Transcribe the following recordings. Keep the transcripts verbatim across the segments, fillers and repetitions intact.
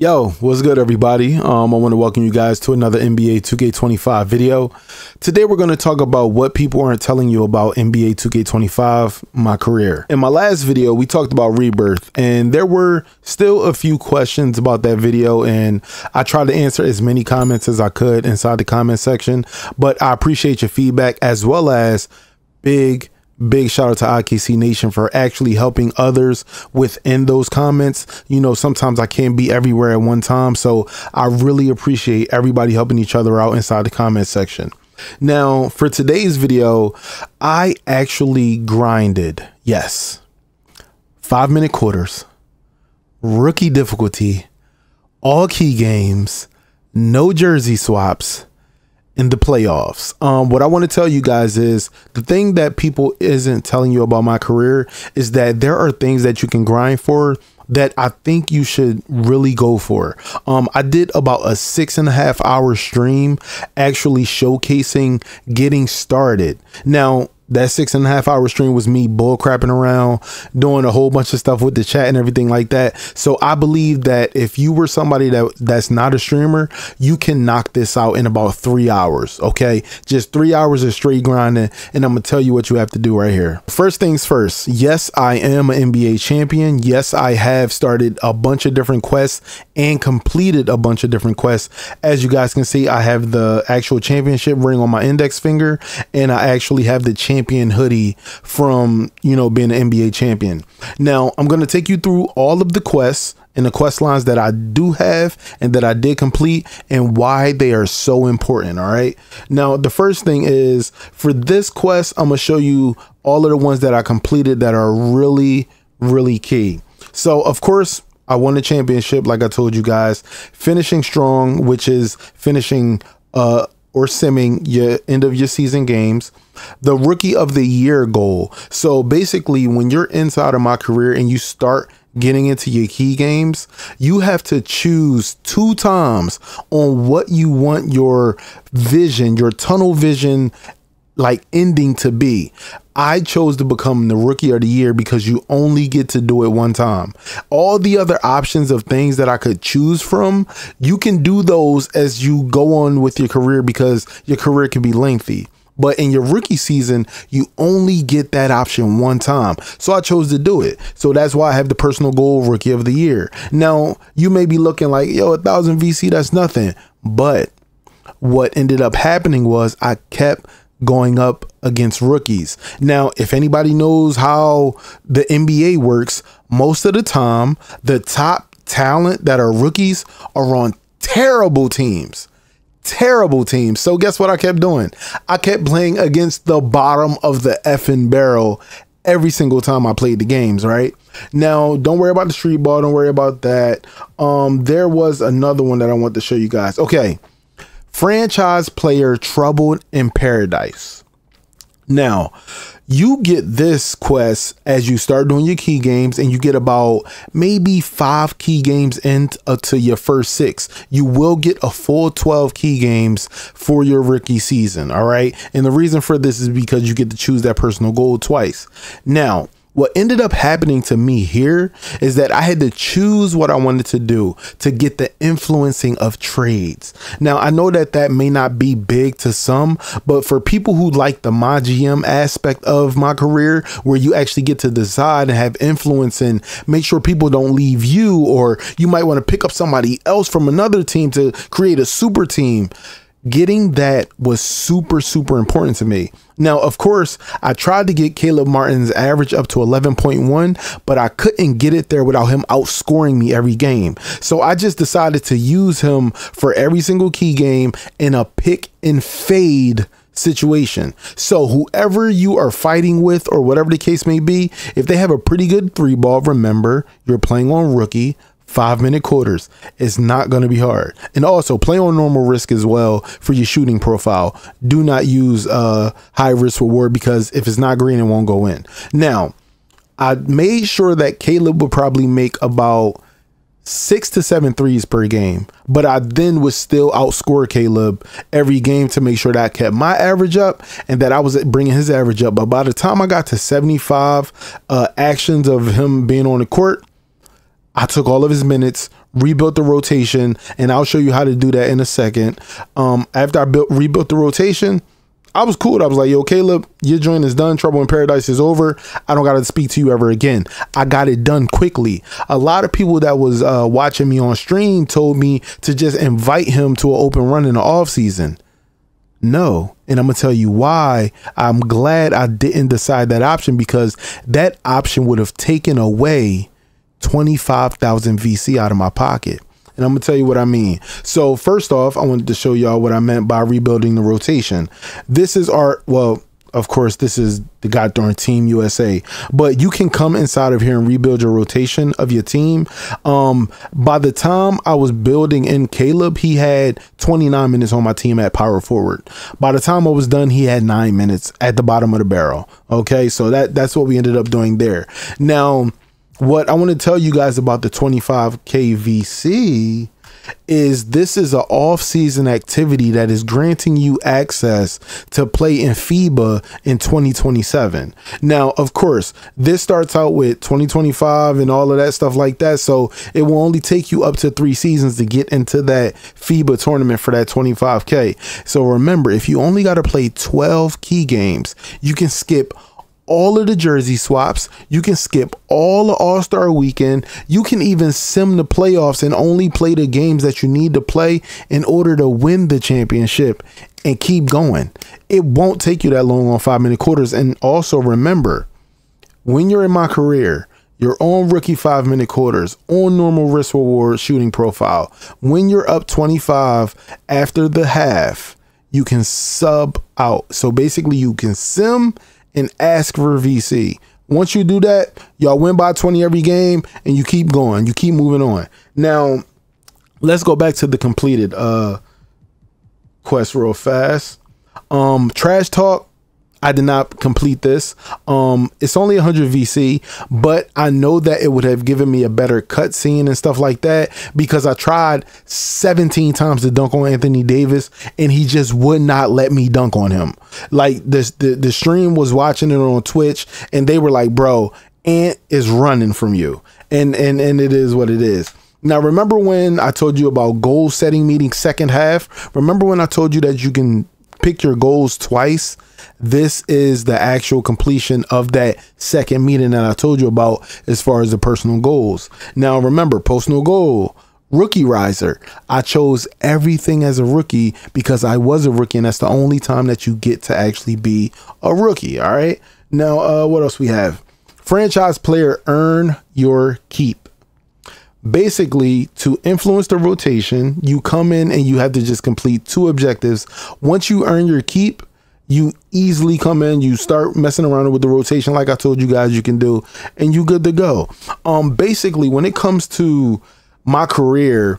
Yo, what's good, everybody? Um, I want to welcome you guys to another N B A two K twenty-five video. Today, we're going to talk about what people aren't telling you about N B A two K twenty-five, my career. In my last video, we talked about Rebirth, and there were still a few questions about that video, and I tried to answer as many comments as I could inside the comment section, but I appreciate your feedback, as well as big Big shout out to I K C Nation for actually helping others within those comments. You know, sometimes I can't be everywhere at one time, so I really appreciate everybody helping each other out inside the comment section. Now, for today's video, I actually grinded. Yes. Five minute quarters, rookie difficulty, all key games, no jersey swaps, in the playoffs. Um, what I want to tell you guys is the thing that people isn't telling you about my career is that there are things that you can grind for that I think you should really go for. Um, I did about a six and a half hour stream actually showcasing getting started. Now, that six and a half hour stream was me bull crapping around, doing a whole bunch of stuff with the chat and everything like that. So I believe that if you were somebody that that's not a streamer, you can knock this out in about three hours. Okay, just three hours of straight grinding, and I'm gonna tell you what you have to do right here. First things first. Yes, I am an N B A champion. Yes, I have started a bunch of different quests and completed a bunch of different quests. As you guys can see, I have the actual championship ring on my index finger, and I actually have the championship champion hoodie from, you know, being an N B A champion. Now I'm going to take you through all of the quests and the quest lines that I do have and that I did complete and why they are so important. All right. Now, the first thing is for this quest, I'm going to show you all of the ones that I completed that are really, really key. So of course, I won the championship. Like I told you guys, finishing strong, which is finishing, uh, or simming your end of your season games, the rookie of the year goal. So basically when you're inside of my career and you start getting into your key games, you have to choose two times on what you want your vision, your tunnel vision, like ending to be. I chose to become the rookie of the year because you only get to do it one time. All the other options of things that I could choose from, you can do those as you go on with your career because your career can be lengthy. But in your rookie season, you only get that option one time. So I chose to do it. So that's why I have the personal goal rookie of the year. Now, you may be looking like, yo, a thousand V C, that's nothing. But what ended up happening was I kept going up against rookies. Now, if anybody knows how the N B A works, most of the time, the top talent that are rookies are on terrible teams, terrible teams. So guess what I kept doing? I kept playing against the bottom of the effing barrel every single time I played the games, right? Now, don't worry about the street ball. Don't worry about that. Um, there was another one that I want to show you guys. Okay. Franchise player troubled in paradise. Now, you get this quest as you start doing your key games, and you get about maybe five key games into your first six. You will get a full twelve key games for your rookie season. All right. And the reason for this is because you get to choose that personal goal twice. Now, what ended up happening to me here is that I had to choose what I wanted to do to get the influencing of trades. Now, I know that that may not be big to some, but for people who like the My G M aspect of my career, where you actually get to decide and have influence and make sure people don't leave you, or you might want to pick up somebody else from another team to create a super team. Getting that was super, super important to me. Now, of course, I tried to get Caleb Martin's average up to eleven point one, but I couldn't get it there without him outscoring me every game. So I just decided to use him for every single key game in a pick and fade situation. So whoever you are fighting with or whatever the case may be, if they have a pretty good three ball, remember you're playing on rookie. Five minute quarters. It's not going to be hard. And also play on normal risk as well for your shooting profile. Do not use uh, high risk reward because if it's not green, it won't go in. Now, I made sure that Caleb would probably make about six to seven threes per game, but I then would still outscore Caleb every game to make sure that I kept my average up and that I was bringing his average up. But by the time I got to seventy-five uh, actions of him being on the court, I took all of his minutes, rebuilt the rotation, and I'll show you how to do that in a second. Um, after I built rebuilt the rotation, I was cool. I was like, yo, Caleb, your joint is done. Trouble in Paradise is over. I don't got to speak to you ever again. I got it done quickly. A lot of people that was uh, watching me on stream told me to just invite him to an open run in the offseason. No. And I'm going to tell you why I'm glad I didn't decide that option, because that option would have taken away twenty-five thousand V C out of my pocket. And I'm going to tell you what I mean. So first off, I wanted to show y'all what I meant by rebuilding the rotation. This is our, well, of course, this is the goddamn Team U S A. But you can come inside of here and rebuild your rotation of your team. Um, by the time I was building in Caleb, he had twenty-nine minutes on my team at power forward. By the time I was done, he had nine minutes at the bottom of the barrel. Okay, so that that's what we ended up doing there. Now, what I want to tell you guys about the twenty-five K V C is this is an off-season activity that is granting you access to play in FIBA in twenty twenty-seven. Now, of course, this starts out with twenty twenty-five and all of that stuff like that, so it will only take you up to three seasons to get into that FIBA tournament for that twenty-five K. So remember, if you only got to play twelve key games, you can skip all of the jersey swaps. You can skip all the All-Star Weekend. You can even sim the playoffs and only play the games that you need to play in order to win the championship and keep going. It won't take you that long on five-minute quarters. And also remember, when you're in my career, you're on rookie five-minute quarters, on normal risk reward shooting profile. When you're up twenty-five after the half, you can sub out. So basically, you can sim and ask for V C. Once you do that, y'all win by twenty every game, and you keep going. You keep moving on. Now, let's go back to the completed uh, quest real fast. Um, trash talk. I did not complete this. Um, it's only one hundred V C, but I know that it would have given me a better cutscene and stuff like that, because I tried seventeen times to dunk on Anthony Davis and he just would not let me dunk on him. Like this, the, the stream was watching it on Twitch and they were like, bro, Ant is running from you. And, and, and it is what it is. Now, remember when I told you about goal setting meeting second half? Remember when I told you that you can pick your goals twice? This is the actual completion of that second meeting that I told you about as far as the personal goals. Now, remember, personal goal, rookie riser. I chose everything as a rookie because I was a rookie, and that's the only time that you get to actually be a rookie. All right. Now, uh, what else we have? Franchise player, earn your keep. Basically, to influence the rotation, you come in and you have to just complete two objectives. Once you earn your keep, you easily come in, you start messing around with the rotation like I told you guys you can do, and you good to go. Um, basically, when it comes to my career,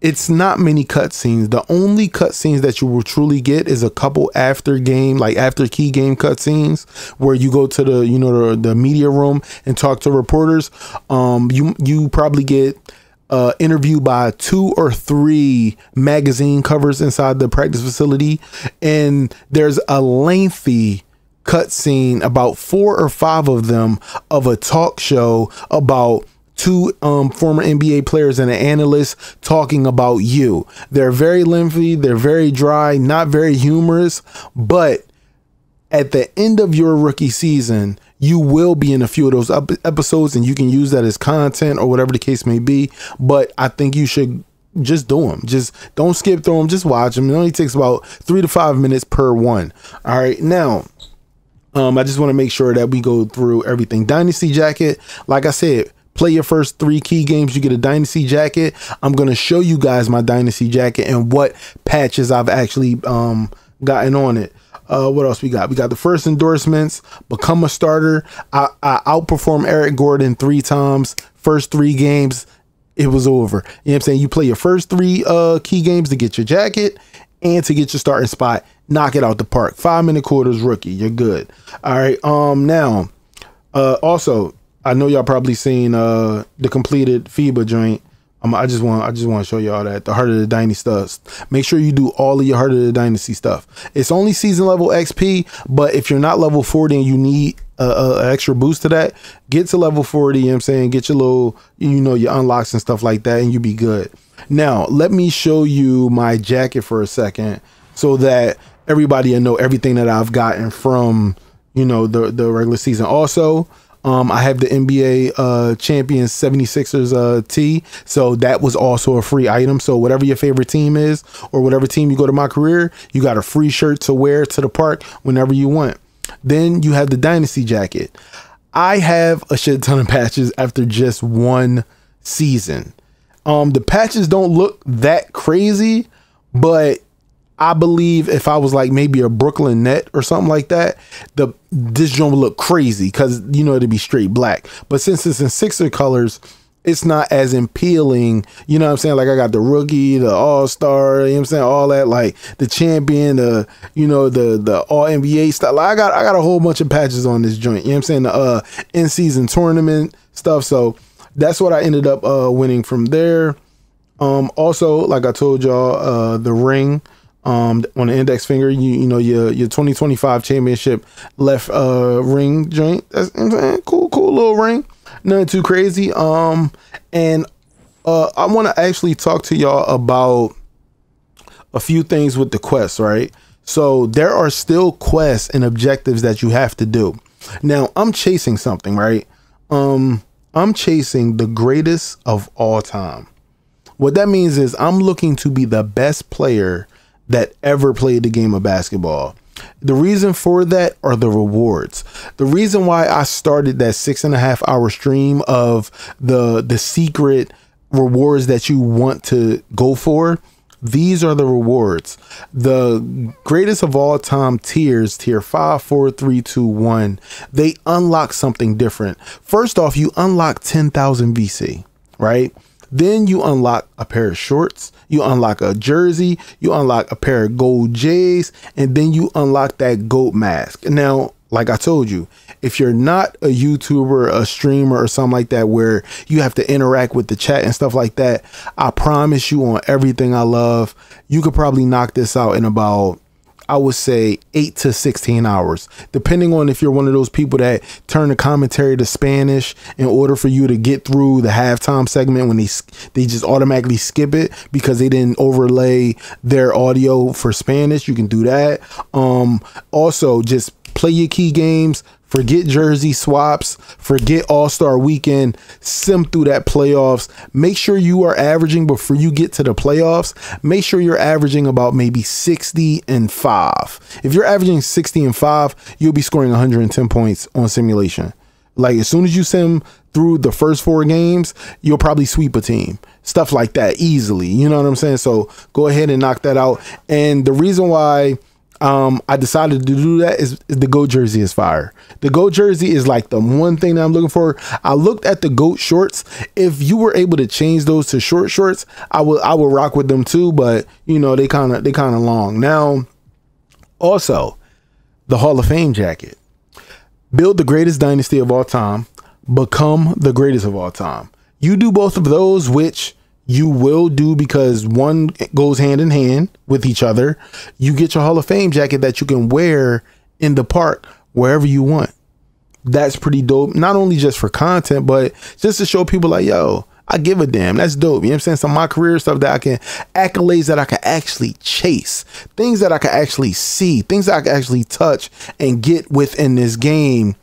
it's not many cutscenes. The only cutscenes that you will truly get is a couple after game, like after key game cutscenes, where you go to the, you know, the, the media room and talk to reporters. Um, you you probably get uh, interviewed by two or three magazine covers inside the practice facility, and there's a lengthy cutscene, about four or five of them, of a talk show about two um, former N B A players and an analyst talking about you. They're very lengthy. They're very dry, not very humorous. But at the end of your rookie season, you will be in a few of those episodes, and you can use that as content or whatever the case may be. But I think you should just do them. Just don't skip through them. Just watch them. It only takes about three to five minutes per one. All right. Now, um, I just want to make sure that we go through everything. Dynasty Jacket, like I said, play your first three key games, you get a dynasty jacket. I'm going to show you guys my dynasty jacket and what patches I've actually um, gotten on it. Uh, what else we got? We got the first endorsements, become a starter. I, I outperformed Eric Gordon three times. First three games, it was over. You know what I'm saying? You play your first three uh, key games to get your jacket and to get your starting spot. Knock it out the park. Five minute quarters, rookie. You're good. All right. Um. Now, uh, also, I know y'all probably seen uh, the completed FIBA joint. Um, I just want I just want to show y'all that the Heart of the Dynasty stuff. Make sure you do all of your Heart of the Dynasty stuff. It's only season level X P, but if you're not level forty and you need uh, uh, extra boost to that, get to level forty, you know what I'm saying? Get your little, you know, your unlocks and stuff like that, and you be good. Now, let me show you my jacket for a second so that everybody will know everything that I've gotten from, you know, the, the regular season. Also, um, I have the N B A uh, Champions seventy-sixers uh, tee. So that was also a free item. So whatever your favorite team is, or whatever team you go to My Career, you got a free shirt to wear to the park whenever you want. Then you have the Dynasty jacket. I have a shit ton of patches after just one season. Um, the patches don't look that crazy, but I believe if I was like maybe a Brooklyn Net or something like that, the this joint would look crazy because, you know, it'd be straight black. But since it's in Sixer colors, it's not as appealing. You know what I'm saying? Like, I got the rookie, the all-star, you know what I'm saying? All that, like the champion, the, you know, the, the all N B A stuff. Like, I got, I got a whole bunch of patches on this joint, you know what I'm saying? The uh, in-season tournament stuff. So that's what I ended up uh, winning from there. Um, also, like I told y'all, uh, the ring um, on the index finger, you, you know, your, your twenty twenty-five championship left uh, ring joint. That's, you know what I'm saying? Cool, cool little ring. Nothing too crazy. Um, and uh, I want to actually talk to y'all about a few things with the quests, right? So there are still quests and objectives that you have to do. Now, I'm chasing something, right? Um... I'm chasing the greatest of all time. What that means is I'm looking to be the best player that ever played the game of basketball. The reason for that are the rewards. The reason why I started that six and a half hour stream of the, the secret rewards that you want to go for. These are the rewards. The greatest of all time tiers, tier five, four, three, two, one. They unlock something different. First off, you unlock ten thousand V C, right? Then you unlock a pair of shorts. You unlock a jersey. You unlock a pair of gold J's. And then you unlock that goat mask. Now, like I told you, if you're not a YouTuber, a streamer or something like that, where you have to interact with the chat and stuff like that, I promise you on everything I love, you could probably knock this out in about, I would say, eight to sixteen hours, depending on if you're one of those people that turn the commentary to Spanish in order for you to get through the halftime segment when they they just automatically skip it because they didn't overlay their audio for Spanish. You can do that. Um, also, just play your key games, forget jersey swaps, forget All-Star Weekend, sim through that playoffs. Make sure you are averaging before you get to the playoffs. Make sure you're averaging about maybe sixty and five. If you're averaging sixty and five, you'll be scoring one hundred ten points on simulation. Like, as soon as you sim through the first four games, you'll probably sweep a team. Stuff like that easily. You know what I'm saying? So go ahead and knock that out. And the reason why Um, I decided to do that is, is the GOAT jersey is fire. The GOAT jersey is like the one thing that I'm looking for. I looked at the GOAT shorts. If you were able to change those to short shorts, I would I would rock with them too, but you know, they kind of they kind of long. Now, also, the Hall of Fame jacket. Build the greatest dynasty of all time, become the greatest of all time. You do both of those, which you will do because one goes hand in hand with each other. You get your Hall of Fame jacket that you can wear in the park wherever you want. That's pretty dope. Not only just for content, but just to show people like, yo, I give a damn. That's dope. You know what I'm saying? Some of My Career stuff that I can, accolades that I can actually chase, things that I can actually see, things that I can actually touch and get within this game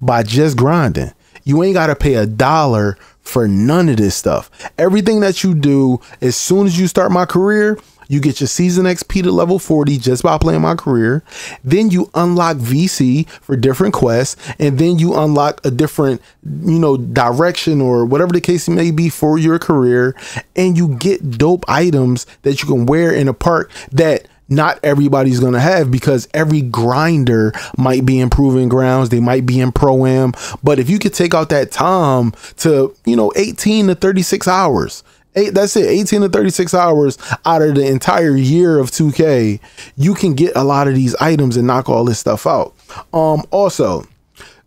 by just grinding. You ain't got to pay a dollar for none of this stuff. Everything that you do, as soon as you start My Career, you get your season X P to level forty just by playing My Career. Then you unlock V C for different quests, and then you unlock a different, you know, direction or whatever the case may be for your career, and you get dope items that you can wear in a park that not everybody's going to have, because every grinder might be in proving grounds. They might be in pro-am. But if you could take out that time to, you know, eighteen to thirty-six hours, eight, that's it. eighteen to thirty-six hours out of the entire year of two K, you can get a lot of these items and knock all this stuff out. Um, also,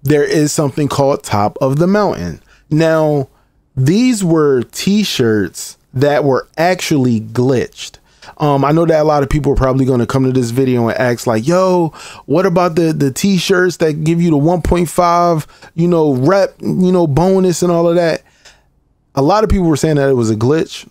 there is something called Top of the Mountain. Now, these were t-shirts that were actually glitched. Um, I know that a lot of people are probably going to come to this video and ask like, yo, what about the, the t-shirts that give you the one point five, you know, rep, you know, bonus and all of that? A lot of people were saying that it was a glitch.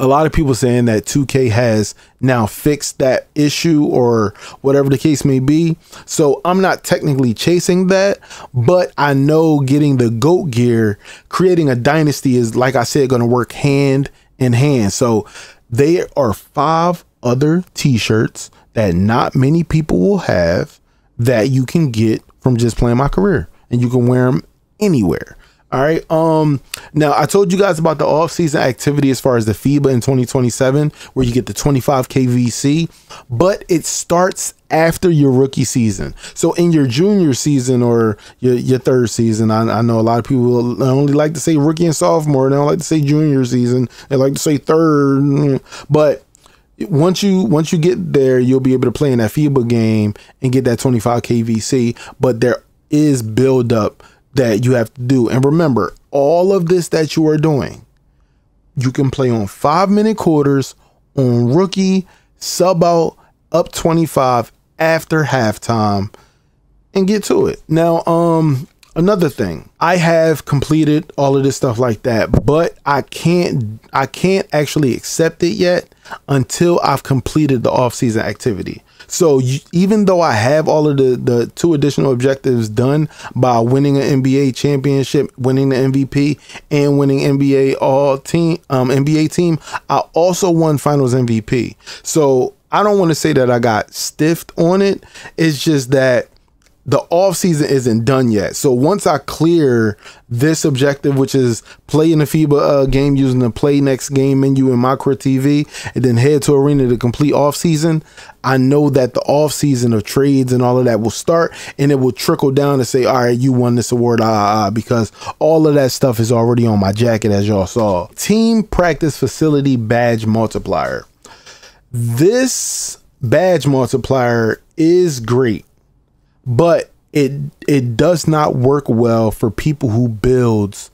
A lot of people saying that two K has now fixed that issue or whatever the case may be. So I'm not technically chasing that, but I know getting the GOAT gear, creating a dynasty is, like I said, going to work hand in hand. So there are five other t-shirts that not many people will have that you can get from just playing my career, and you can wear them anywhere. All right. Um, now, I told you guys about the off-season activity as far as the FIBA in twenty twenty-seven, where you get the twenty-five K V C, but it starts after your rookie season. So in your junior season or your, your third season, I, I know a lot of people only like to say rookie and sophomore. They don't like to say junior season. They like to say third. But once you once you get there, you'll be able to play in that FIBA game and get that twenty-five K V C. But there is build up that you have to do. And remember, all of this that you are doing, you can play on five minute quarters, on rookie, sub out, up twenty-five after halftime, and get to it. Now, um, another thing, I have completed all of this stuff like that, but I can't, I can't actually accept it yet until I've completed the off-season activity. So you, even though I have all of the, the two additional objectives done by winning an N B A championship, winning the M V P, and winning N B A all team, um, N B A team, I also won Finals M V P. So I don't want to say that I got stiffed on it. It's just that the offseason isn't done yet. So once I clear this objective, which is play in the FIBA uh, game using the play next game menu in MyCareer T V, and then head to Arena to complete offseason, I know that the offseason of trades and all of that will start, and it will trickle down to say, all right, you won this award, ah, ah, because all of that stuff is already on my jacket, as y'all saw. Team practice facility badge multiplier. This badge multiplier is great, but it it does not work well for people who builds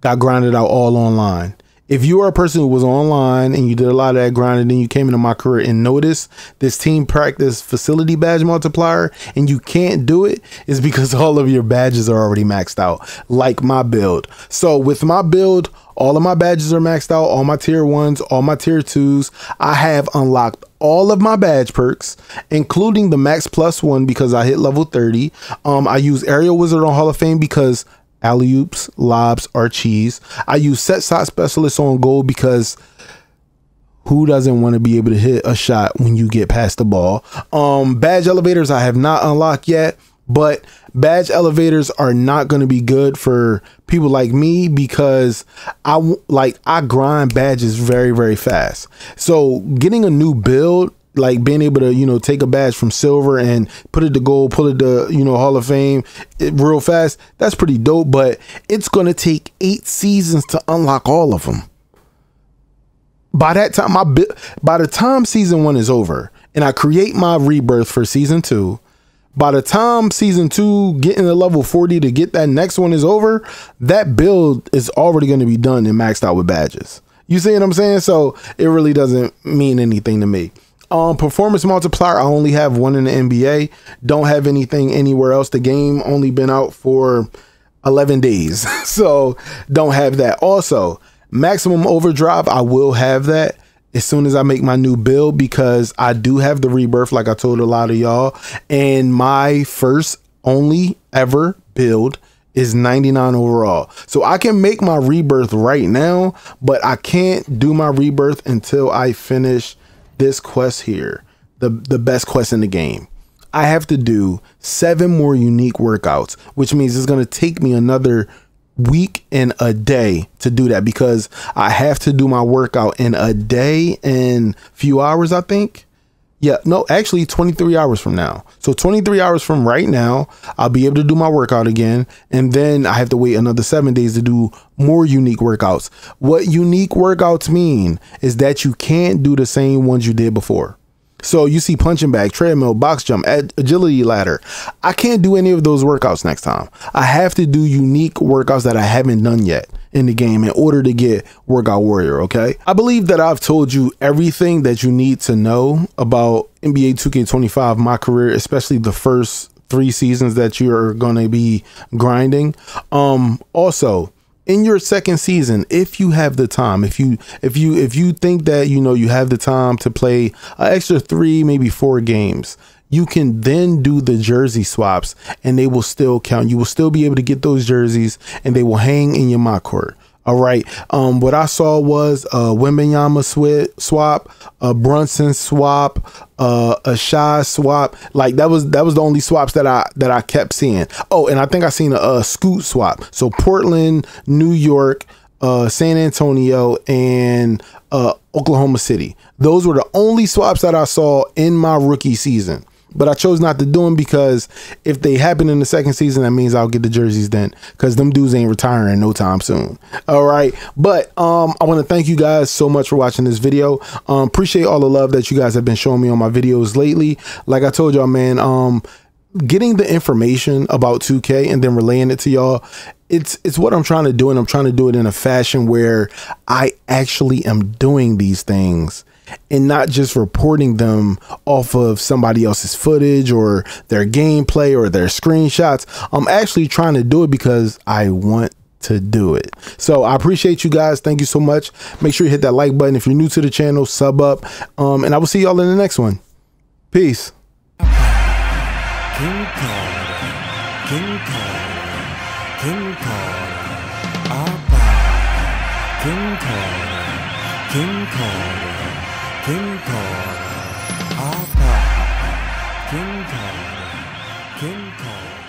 got grinded out all online. If you are a person who was online and you did a lot of that grinding, then you came into my career and noticed this team practice facility badge multiplier and you can't do it, is because all of your badges are already maxed out, like my build. So with my build, all of my badges are maxed out, all my tier ones, all my tier twos. I have unlocked all of my badge perks, including the max plus one because I hit level thirty. Um, I use Aerial Wizard on Hall of Fame because alley-oops, lobs, or cheese. I use set shot specialist on goal because who doesn't want to be able to hit a shot when you get past the ball? Um, badge elevators I have not unlocked yet, but badge elevators are not going to be good for people like me because I like I grind badges very, very fast. So getting a new build, like being able to, you know, take a badge from silver and put it to gold, pull it to, you know, Hall of Fame it, real fast, that's pretty dope, but it's going to take eight seasons to unlock all of them. By that time, my by the time season one is over and I create my rebirth for season two, by the time season two, getting to level forty to get that next one is over, that build is already going to be done and maxed out with badges. You see what I'm saying? So it really doesn't mean anything to me. Um, performance multiplier, I only have one in the N B A. Don't have anything anywhere else. The game only been out for eleven days. So don't have that. Also, maximum overdrive, I will have that as soon as I make my new build because I do have the rebirth, like I told a lot of y'all. And my first only ever build is ninety-nine overall. So I can make my rebirth right now, but I can't do my rebirth until I finish this quest here, the, the best quest in the game. I have to do seven more unique workouts, which means it's going to take me another week and a day to do that because I have to do my workout in a day and few hours, I think. Yeah, no, actually twenty-three hours from now. So twenty-three hours from right now, I'll be able to do my workout again. And then I have to wait another seven days to do more unique workouts. What unique workouts mean is that you can't do the same ones you did before. So you see punching bag, treadmill, box jump, ag- agility ladder. I can't do any of those workouts next time. I have to do unique workouts that I haven't done yet. in the game in order to get Workout Warrior, okay? I believe that I've told you everything that you need to know about N B A two K twenty-five, my career, especially the first three seasons that you're going to be grinding. Um, also, in your second season, if you have the time, if you if you if you think that, you know, you have the time to play an extra three, maybe four games, you can then do the jersey swaps and they will still count. You will still be able to get those jerseys and they will hang in your MyCareer. All right. Um, what I saw was a Wembanyama swap, a Brunson swap, uh, a Shy swap. Like that was that was the only swaps that I that I kept seeing. Oh, and I think I seen a, a Scoot swap. So Portland, New York, uh, San Antonio, and uh, Oklahoma City. Those were the only swaps that I saw in my rookie season. But I chose not to do them because if they happen in the second season, that means I'll get the jerseys then, because them dudes ain't retiring no time soon. All right. But um, I want to thank you guys so much for watching this video. Um, appreciate all the love that you guys have been showing me on my videos lately. Like I told y'all, man, um, getting the information about two K and then relaying it to y'all, it's it's what I'm trying to do. And I'm trying to do it in a fashion where I actually am doing these things and not just reporting them off of somebody else's footage or their gameplay or their screenshots. I'm actually trying to do it because I want to do it. So I appreciate you guys. Thank you so much. Make sure you hit that like button. If you're new to the channel, sub up. Um, and I will see y'all in the next one. Peace. King Kong, King Kong, King Kong, Abba, King Kong, King Kong, King Kong, Abba, King Kong, King Kong.